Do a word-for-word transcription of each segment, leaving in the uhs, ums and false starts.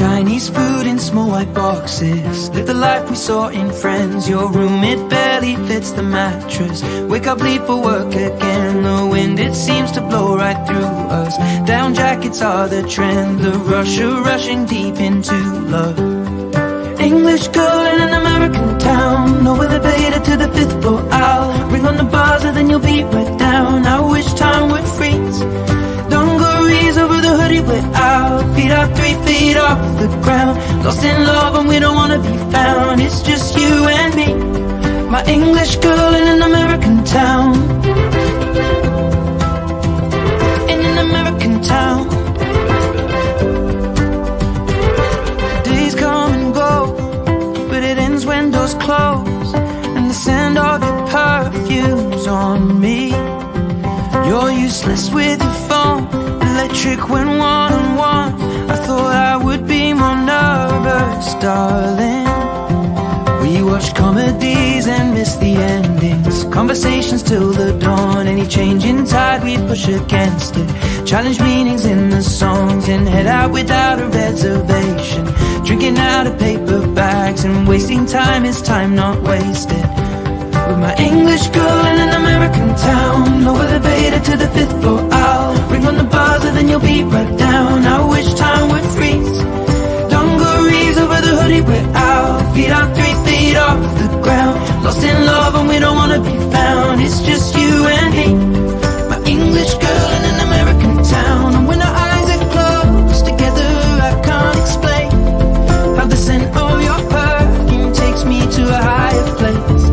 Chinese food in small white boxes. Live the life we saw in Friends. Your room, it barely fits the mattress. Wake up, leave for work again. The wind, it seems to blow right through us. Down jackets are the trend. The rush of rushing deep into love. English girl in an American town. No elevator to the fifth floor. I'll ring on the buzzer and then you'll be right down. I wish time would freeze. Dungarees over the hoodie, we're out. Feet are three feet off the ground. Lost in love and we don't wanna be found. It's just you and me. My English girl in an American town. In an American town. Days come and go, but it ends when doors close and the scent of your perfume's on me. You're useless with your phone, electric when one-on-one. I thought I would be more nervous, darling. We watch comedies and miss the endings. Conversations till the dawn. Any change in tide, we push against it. Challenge meanings in the songs and head out without a reservation. Drinking out of paper bags and wasting time is time not wasted. With my English girl in an American town. No elevator to the fifth floor. I'll ring on the buzzer, then you'll be right down. I wish time would freeze. Dungarees over the hoodie, we're out. Feet are three feet off the ground. Lost in love and we don't wanna be found. It's just you and me. My English girl in an American town. And when our eyes are closed together, I can't explain how the scent of your perfume takes me to a higher place.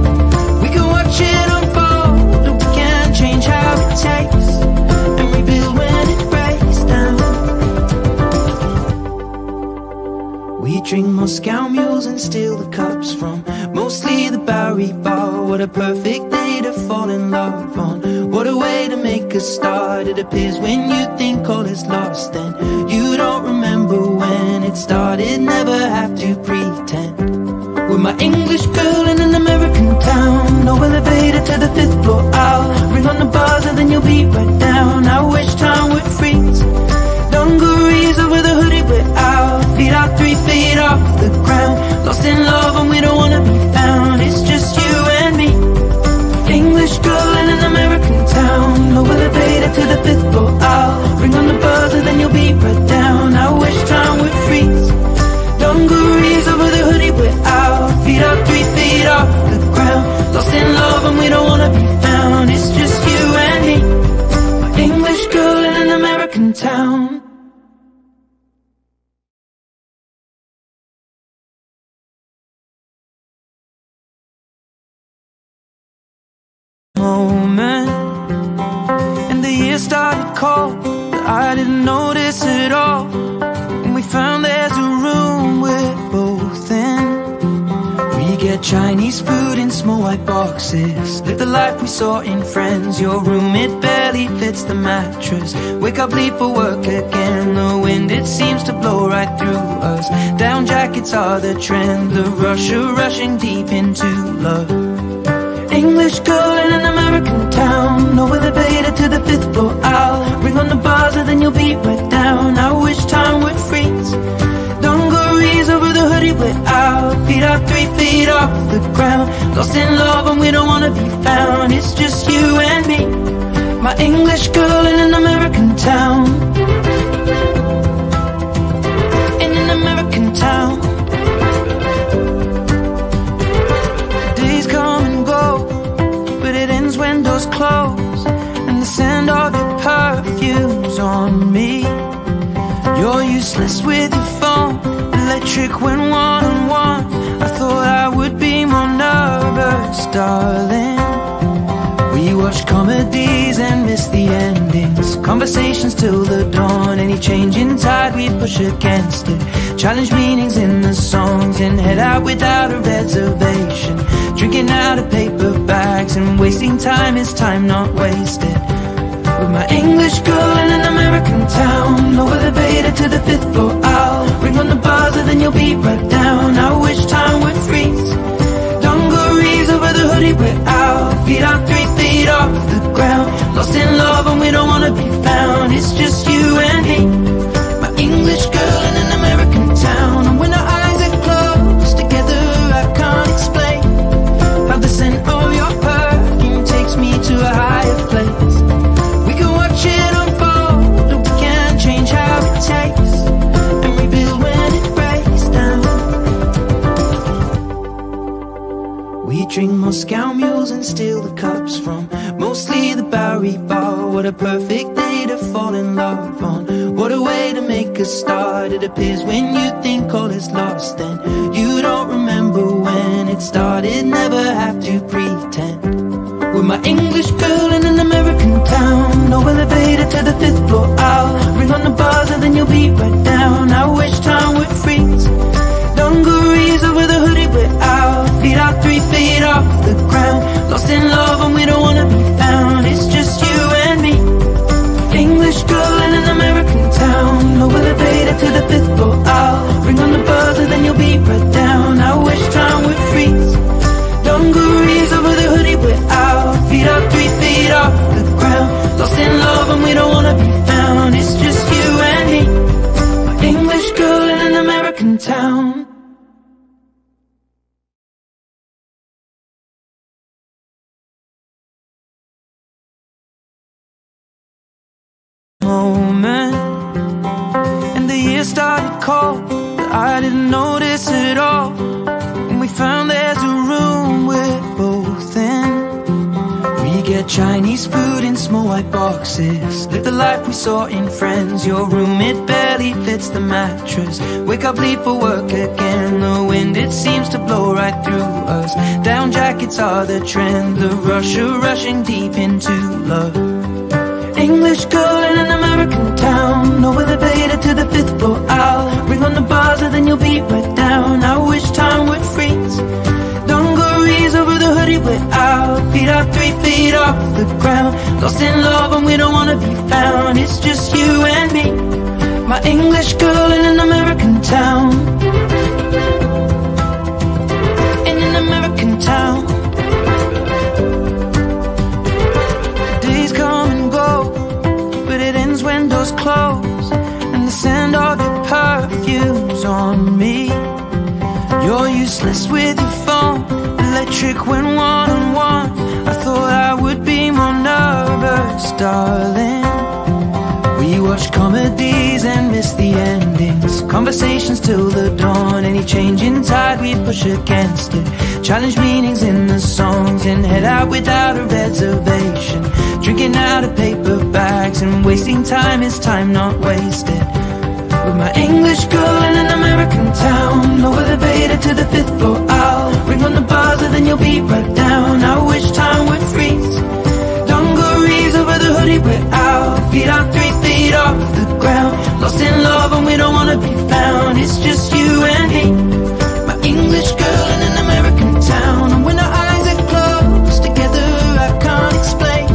Drink Moscow mules and steal the cups from mostly the Bowery Bar. What a perfect day to fall in love on. What a way to make a start. It appears when you think all is lost, then you don't remember when it started. Never have to pretend. With my English girl in an American town. No elevator to the fifth floor. I'll ring on the buzzer, then you'll be right down. I wish time would freeze. Dungarees over the hoodie, we're out. Feet are three feet off the ground. Lost in love and we don't wanna be found. It's just you and me. English girl in an American town. No elevator to the fifth floor. I'll ring on the buzzer, then you'll be right down. I wish time would freeze. Dungarees over the hoodie, we're out. Feet are three feet off the ground. Lost in love and we don't wanna be found. It's just you and me. My English girl in an American town. Moment, and the year started cold, but I didn't notice at all. And we found there's a room we're both in. We get Chinese food in small white boxes. Live the life we saw in Friends. Your room, it barely fits the mattress. Wake up, leave for work again. The wind, it seems to blow right through us. Down jackets are the trend. The rush of rushing deep into love. English girl in an American town. No elevator to the fifth floor. I'll ring on the buzzer, then you'll be right down. I wish time would freeze. Dungarees over the hoodie, we're out. Feet are three feet off the ground. Lost in love and we don't wanna be found. It's just you and me. My English girl in an American town. In an American town. When doors close and the scent of your perfume's on me. You're useless with your phone, electric when one-on-one. I thought I would be more nervous, darling. We watch comedies and miss the endings. Conversations till the dawn. Any change in tide, we push against it. Challenge meanings in the songs and head out without a reservation. Drinking out of paper bags and wasting time is time not wasted. With my English girl in an American town. No elevator to the fifth floor. I'll ring on the buzzer, then you'll be right down. I wish time would freeze. Dungarees over the hoodie, we're out. Feet are three feet off the ground. Lost in love and we don't wanna be found. It's just you and me. My English girl in an American town. We drink Moscow mules and steal the cups from mostly the Bowery Bar. What a perfect day to fall in love on. What a way to make a start. It appears when you think all is lost, then you don't remember when it started. Never have to pretend. With my English girl in an American town, no elevator to the fifth floor. I'll ring on the buzzer and then you'll be right down. I wish time would freeze. Dungarees over the hoodie, we're out. Feet out, three feet off the ground. Lost in love and we don't wanna be found. It's just you and me. English girl in an American town, no elevator to the fifth floor. I'll ring on the buzzer, then you'll be right down. I wish time would freeze. Dungarees over the hoodie, we're out. Feet out, three feet off the ground. Lost in love and we don't wanna be found. It's just you and me. English girl in an American town. Moment, and the years started cold, but I didn't notice at all. And we found there's a room we're both in. We get Chinese food in small white boxes. Live the life we saw in Friends. Your room, it barely fits the mattress. Wake up, leave for work again. The wind, it seems to blow right through us. Down jackets are the trend. The rush of rushing deep into love. English girl in an American town, no elevator to the fifth floor. I'll ring on the buzzer, then you'll be right down. I wish time would freeze. Dungarees over the hoodie, we're out. Feet out, three feet off the ground. Lost in love and we don't wanna be found. It's just you and me. My English girl in an American town. In an American town. When doors close and the scent of your perfume's on me. You're useless with your phone, electric when one-on-one. I thought I would be more nervous, darling. We watch comedies and miss the endings. Conversations till the dawn. Any change in tide, we push against it. Challenge meanings in the songs and head out without a reservation. Drinking out of paper bags and wasting time is time not wasted. With my English girl in an American town, no elevator to the fifth floor. I'll ring on the buzzer, then you'll be right down. I wish time would freeze. Dungarees over the hoodie, we're out. Feet out, three feet off the ground. Lost in love and we don't wanna be found. It's just you and me. My English girl in an American town. And when our eyes are closed together, I can't explain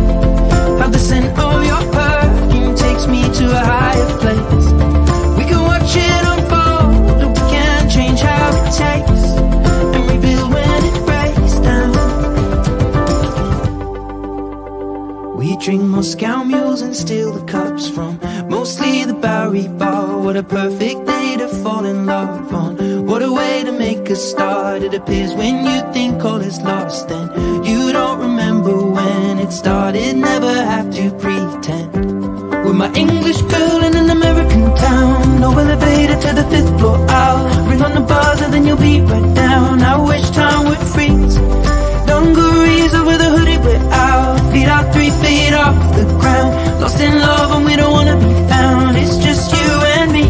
how the scent of your perfume takes me to a higher place. We can watch it unfold, but we can't change how it takes. And rebuild when it breaks down. We drink Moscow mules and steal the cups from mostly the Bowery Bar. What a perfect day to fall in love on. What a way to make a start. It appears when you think all is lost, then you don't remember when it started. Never have to pretend. With my English girl in an American town, no elevator to the fifth floor. I'll ring on the buzzer, then you'll be right down. I wish time would freeze. Dungarees over the hoodie, we're out. Feet out, three feet off the ground. Lost in love and we don't wanna be found. It's just you and me.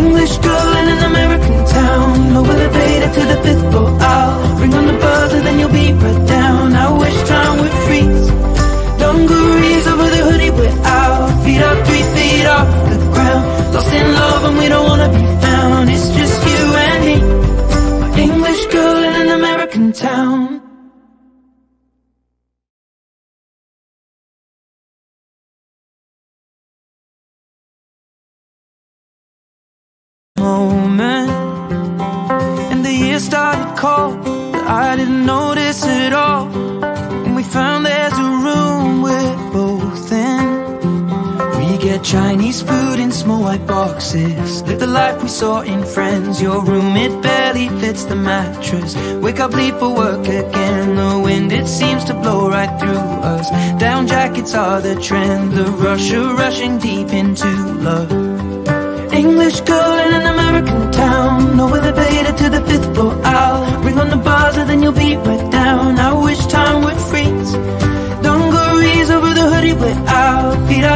English girl in an American town, no elevator to the fifth floor. I'll ring on the buzzer, then you'll be right down. I wish time would freeze. Dungarees over the hoodie, we're out. Feet up, three feet off the ground. Lost in love and we don't wanna be found. It's just you and me. My English girl in an American town. Moment, and the year started cold, but I didn't notice at all. And we found there's a room we're both in. We get Chinese food in small white boxes. Live the life we saw in Friends. Your room, it barely fits the mattress. Wake up, leave for work again. The wind, it seems to blow right through us. Down jackets are the trend. The rush of rushing deep into love. English girl in an American town, no elevator to the fifth floor. I'll ring on the buzzer, then you'll be right.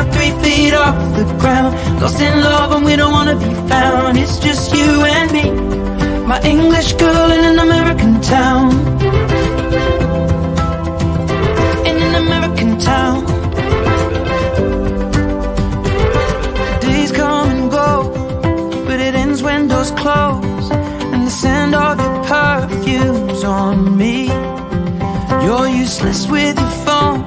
are three feet off the ground. Lost in love and we don't wanna be found. It's just you and me, my English girl in an American town. In an American town. Days come and go, but it ends when doors close, and the scent of your perfume's on me. You're useless with your phone,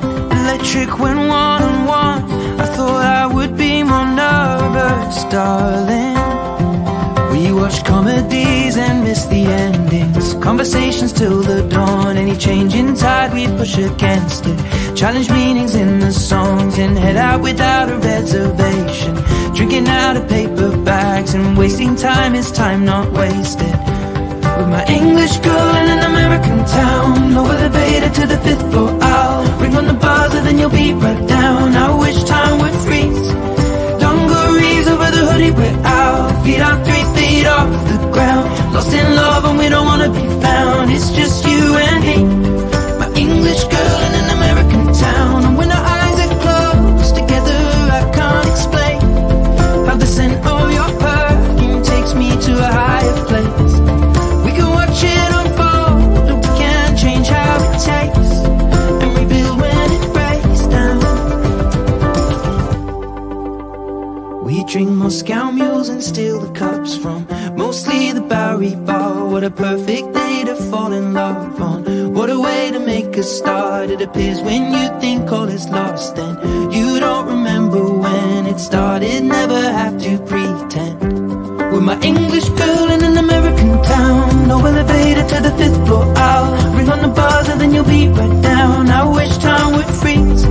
electric when one-on-one. I thought I would be more nervous, darling. We watch comedies and miss the endings, conversations till the dawn. Any change in tide, we push against it, challenge meanings in the songs, and head out without a reservation, drinking out of paper bags and wasting time. It's time not wasted with my English girl in an American town. Low elevator to the fifth floor, I'll ring on the buzzer, then you'll be right down. I wish time would freeze, dungarees over the hoodie we're out. Feet are three feet off the ground, lost in love and we don't wanna be found. It's just you and me, my English girl in an American town. And when our eyes are closed together, I can't explain how the scent of your perfume takes me to a higher place. Drink Moscow mules and steal the cups from mostly the Bowery Bar. What a perfect day to fall in love on, what a way to make a start. It appears when you think all is lost, then you don't remember when it started. Never have to pretend with my English girl in an American town. No elevator to the fifth floor, I'll ring on the buzzer, then you'll be right down. I wish time would freeze,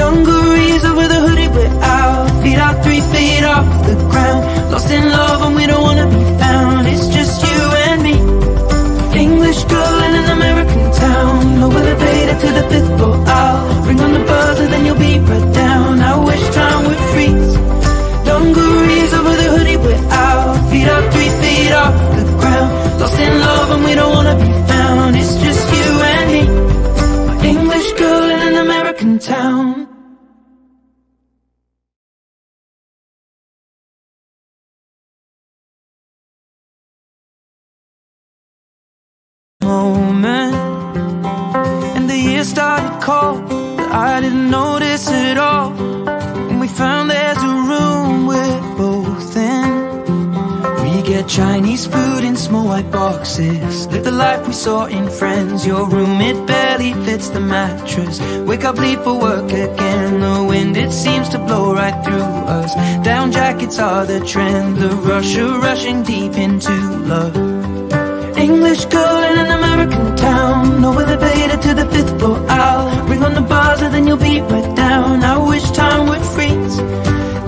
dungarees over the hoodie we're out. Feet are three feet off the ground, lost in love and we don't wanna be found. It's just you and me, English girl in an American town. No elevator to the fifth floor, I'll ring on the buzzer, then you'll be right down. I wish time would freeze, dungarees over the hoodie we're out. Feet are three feet off the ground, lost in love and we don't wanna be found. It's just you and me, my English girl in an American town. Started cold, but I didn't notice at all. And we found there's a room we're both in. We get Chinese food in small white boxes, live the life we saw in Friends. Your room, it barely fits the mattress. Wake up, leave for work again. The wind, it seems to blow right through us. Down jackets are the trend, the rush of rushing deep into love. English girl in an American town. No elevator to the fifth floor, I'll ring on the buzzer, then you'll be right down. I wish time would freeze,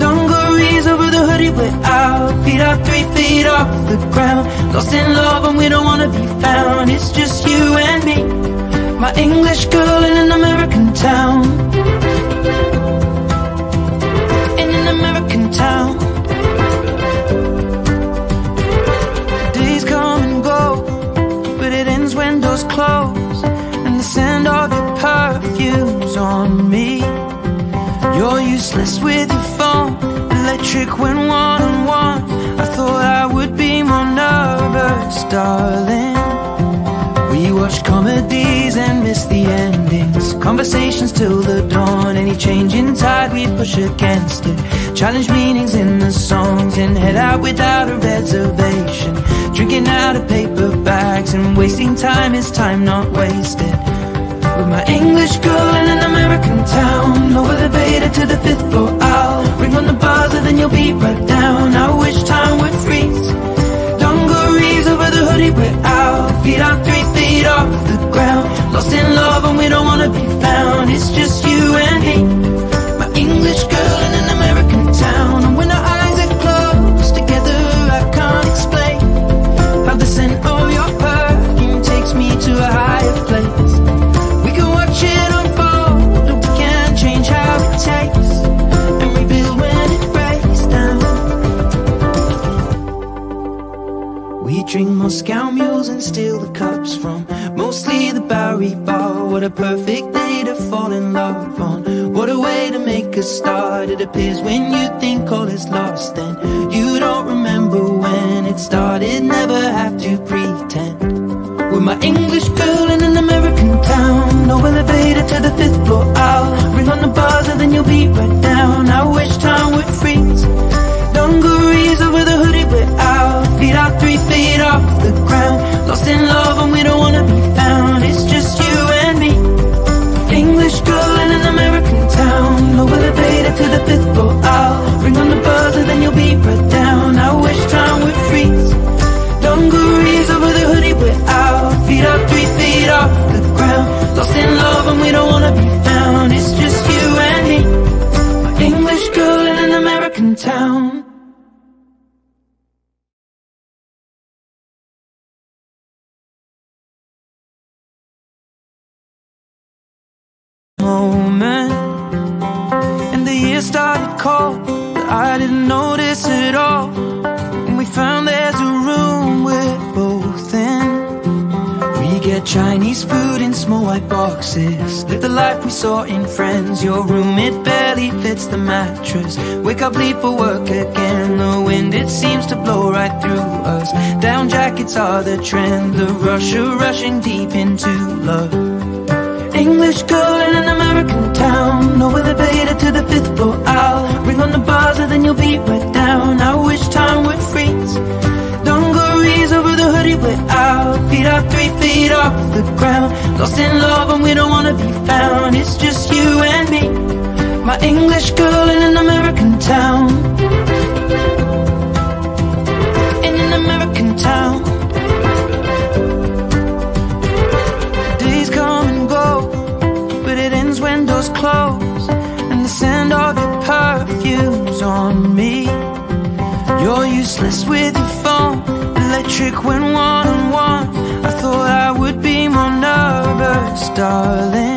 dungarees over the hoodie we're out. Feet are three feet off the ground, lost in love and we don't wanna be found. It's just you and me, my English girl in an American town. In an American town. Windows close, and the scent of your perfume's on me. You're useless with your phone, electric when one-on-one. I thought I would be more nervous, darling. We watch comedies and miss the endings, conversations till the dawn. Any change in tide, we push against it, challenge meanings in the songs, and head out without a reservation, drinking out of paper bags and wasting time. It's time not wasted with my English girl in an American town. No elevator to the fifth floor, I'll ring on the buzzer, then you'll be right down. I wish time would freeze, dungarees over the hoodie we're out. Feet are three feet off the ground, lost in love and we don't wanna be found. It's just you and me, my English girl in an American town. And when our eyes are closed together, I can't explain how the scent of your perfume takes me to a higher place. We can watch it unfold, but we can't change how it takes, and rebuild when it breaks down. We drink Moscow mules and steal the cups from mostly the Bowery Bar. What a perfect day to fall in love on, what a way way to make a start. It appears when you think all is lost, then you don't remember when it started. Never have to pretend. With my English girl in an American town, no elevator to the fifth floor. I'll ring on the buzzer, then you'll be right down. I wish time would freeze. Dungarees over the hoodie, we're out. Feet out, three feet off the ground. Lost in love and we don't wanna be found. It's just you and me. English girl in an American town, no elevator to the fifth floor. I'll ring on the buzzer, then you'll be right down. I wish time would freeze. Dungarees over the hoodie, we're out. Feet up, three feet off the ground. Lost in love and we don't wanna be found. It's just you and me. My English girl in an American town. Moment, and the year started cold, but I didn't notice it all. And we found there's a room we're both in. We get Chinese food in small white boxes, live the life we saw in Friends. Your room, it barely fits the mattress. Wake up, leave for work again. The wind, it seems to blow right through us. Down jackets are the trend, the rush of rushing deep into love. English girl in an American town, no elevator to the fifth floor. I'll ring on the buzzer, then you'll be right down. I wish time would freeze. Dungarees over the hoodie, we're out. Feet up, three feet off the ground. Lost in love and we don't wanna be found. It's just you and me. My English girl in an American town. In an American town. When doors close and the scent of your perfume's on me. You're useless with your phone, electric when one-on-one. I thought I would be more nervous, darling.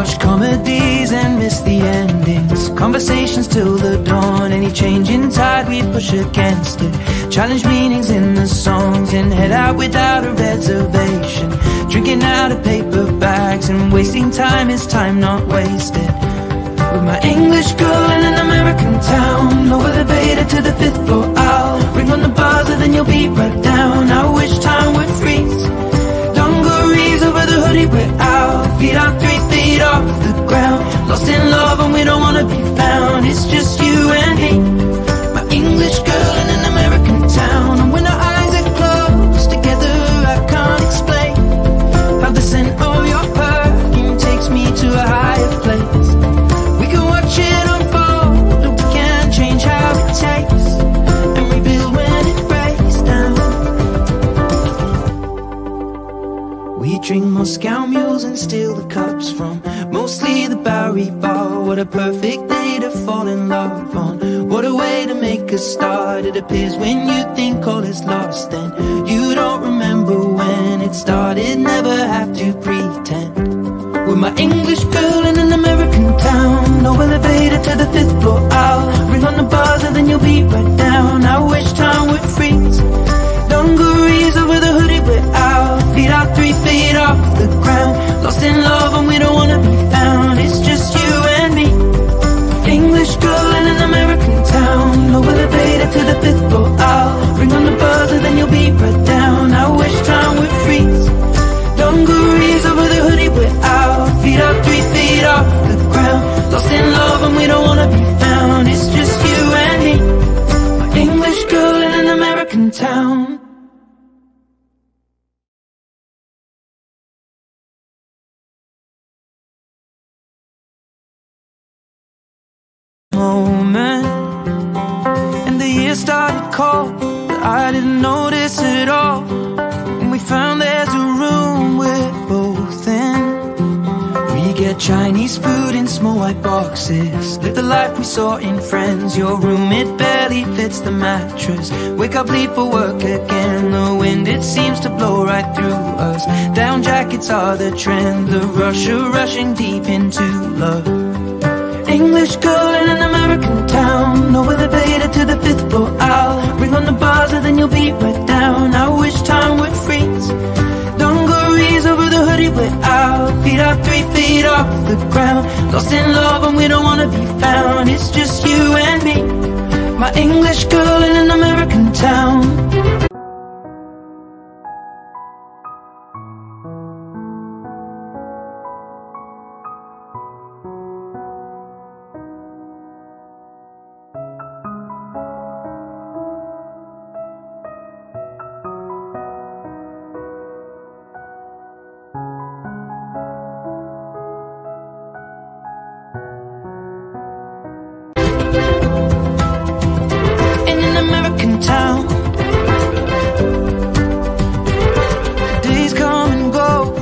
Watch comedies and miss the endings. Conversations till the dawn. Any change in tide we push against it. Challenge meanings in the songs and head out without a reservation. Drinking out of paper bags and wasting time is time not wasted. With my English girl in an American town, no elevator to the fifth floor. I'll ring on the buzzer, then you'll be right down. I wish time would freeze. Dungarees over the hoodie, we're out. Feet on three feet off the ground. Lost in love and we don't wanna be found. It's just you and me. My English girl in an American town. And when our eyes are closed together, I can't explain how the scent of your perfume takes me to a higher place. We can watch it unfold, but we can't change how it tastes and rebuild when it breaks down. We drink Moscow mules and steal the cups from mostly the Bowery Bar. What a perfect day to fall in love on. What a way to make a start. It appears when you think all is lost, then you don't remember when it started. Never have to pretend. With my English girl in an American town, no elevator to the fifth floor. I'll ring on the buzzer, then you'll be right down. I wish time would freeze. Dungarees over the hoodie, we're out. Feet out, three feet off the ground. Lost in love and we don't wanna be found. It's just you and me. English girl in an American town, no elevator to the fifth floor. I'll ring on the buzzer, then you'll be right down. I wish time would freeze. Dungarees over the hoodie, we're out. Feet out, three feet off. Chinese food in small white boxes. Live the life we saw in Friends. Your room, it barely fits the mattress. Wake up, leave for work again. The wind, it seems to blow right through us. Down jackets are the trend. The rush of rushing deep into love. English girl in an American town. No elevator to the fifth floor. I'll ring on the buzzer and then you'll be right down. I wish time would freeze. We're out, feet out, three feet off the ground. Lost in love and we don't wanna be found. It's just you and me, my English girl in an American town. Town. Days come and go,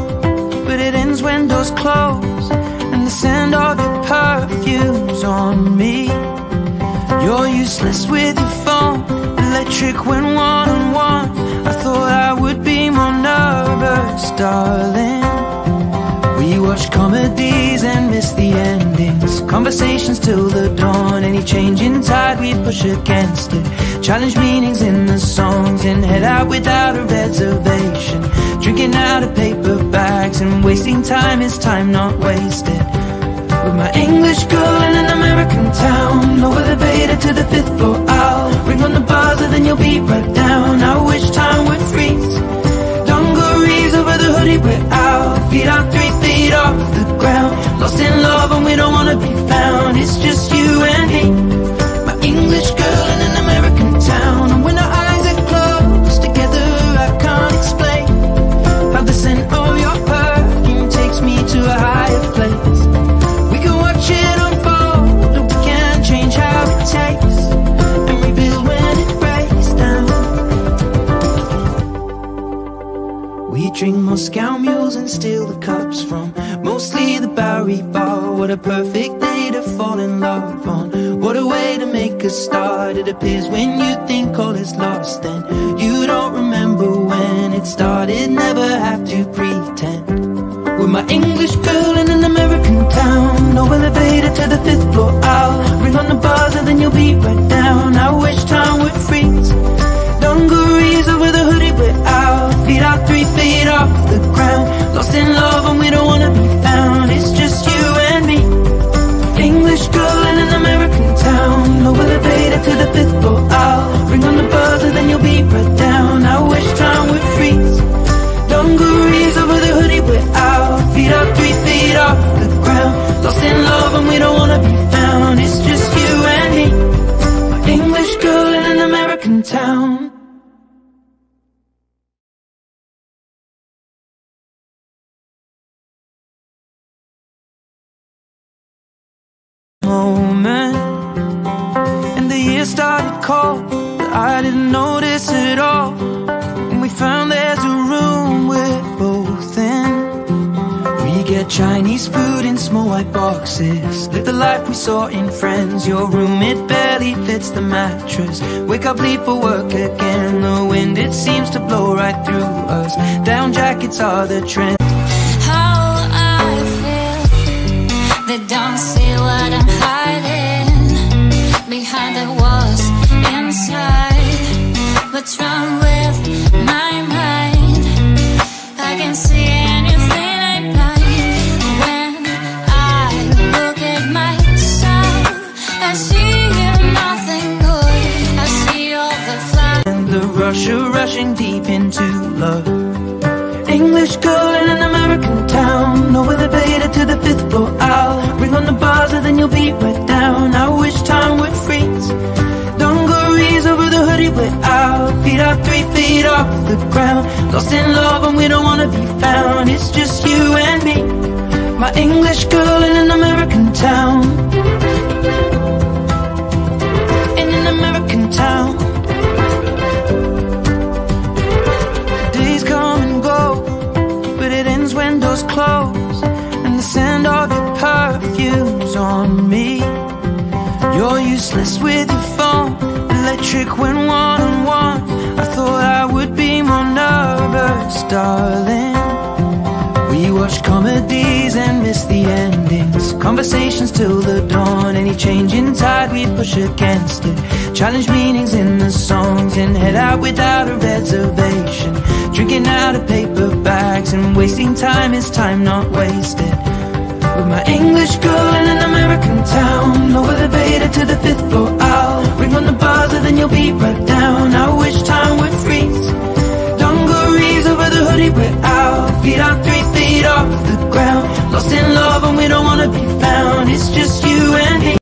but it ends when doors close, and the scent of your perfume's on me. You're useless with your phone, electric when one-on-one. I thought I would be more nervous, darling. We watch comedies and miss the endings. Conversations till the dawn. Any change in tide, we push against it. Challenge meanings in the songs and head out without a reservation. Drinking out of paper bags and wasting time is time not wasted. With my English girl in an American town. No elevator to the fifth floor. I'll ring on the buzzer, then you'll be right down. I wish time would freeze. Dungarees over the hoodie, we're out. Feet out, three feet off the ground. Lost in love and we don't wanna be found. It's just you and me, my English girl in an American town. Town. And when our eyes are closed together, I can't explain how the scent of your perfume takes me to a higher place. We can watch it unfold, but we can't change how it takes, and rebuild when it breaks down. We drink Moscow mules and steal the cups from mostly the Bowery Bar. What a perfect day to fall in love on. What a way to make a start. It appears when you think all is lost, then you don't remember when it started. Never have to pretend. With my English girl in an American town. No elevator to the fifth floor. I'll ring on the buzzer, then you'll be right down. I wish time would freeze. Dungarees over the hoodie, we're out. Feet out, three feet off the ground. Lost in love and we don't wanna be found. It's just you and me, English girl in an American town. No elevator to the fifth floor. I'll ring on the buzzer, then you'll be right down. I wish time would freeze. Dungarees over the hoodie, we're out. Feet up, three feet off the ground. Lost in love and we don't wanna be found. It's just you and me, my English girl in an American town. And the year started cold, but I didn't notice at all. And we found there's a room we're both in. We get Chinese food in small white boxes. Live the life we saw in Friends. Your room, it barely fits the mattress. Wake up, leave for work again. The wind, it seems to blow right through us. Down jackets are the trend. How I feel, they don't see what I'm hiding behind the walls inside. What's wrong with my mind? I can't see anything I blind. When I look at myself, I see nothing good. I see all the flies and the rush of rushing deep into love. English girl in an American town. No elevator to the fifth floor. I'll ring on the buzzer, then you'll be right down. I wish time would freeze. Dungarees over the hoodie, we're out. Feet out, three feet off the ground. Lost in love and we don't wanna be found. It's just you and me, my English girl in an American town. In an American town. Close and the scent of your on me. You're useless with your phone, electric when one on one. I thought I would be more nervous, darling. We watch comedies and miss the endings, conversations till the dawn. Any change in tide we push against it, challenge meanings in the songs, and head out without a reservation, drinking out of paper bags and wasting time. It's time not wasted. With my English girl in an American town, over the beta to the fifth floor, I'll ring on the buzzer, then you'll be right down. I wish time would freeze, dungarees over the hoodie we're out, feet on three feet off the ground, lost in love and we don't wanna be found. It's just you and me.